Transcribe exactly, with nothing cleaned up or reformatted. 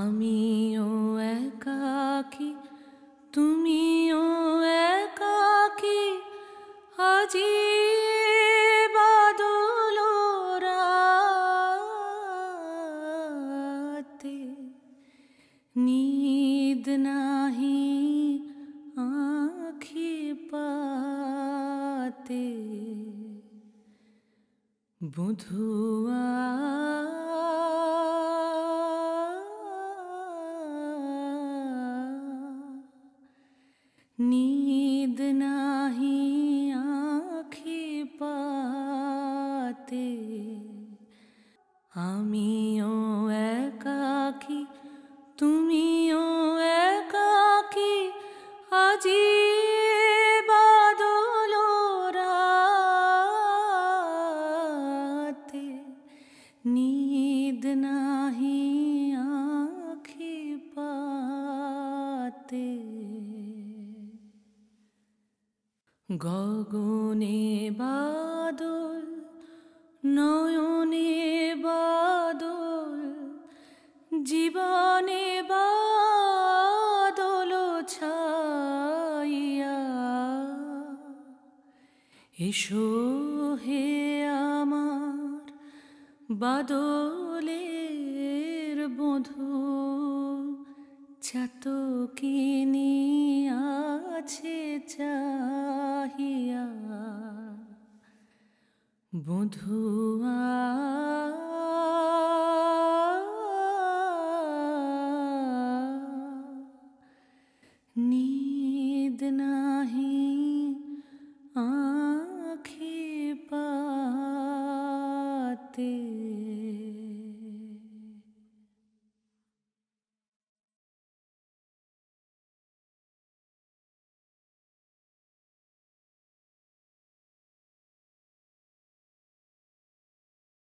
আমিও একাকী তুমিও একাকী আজি বাদল রাতে নিদ নাহি আঁখি পাতে বধুয়া नीद नाही आँखी पाते आमियो एकाकी तुमियो एकाकी आजी बादल राते नीद नाही आँखी पाते গগনে বাদল নয়নে বাদল জীবনে বাদল ছাইয়া এসো হে আমার বাদলের বধূ চাতকিনী আছে চাহিয়া বধুয়া।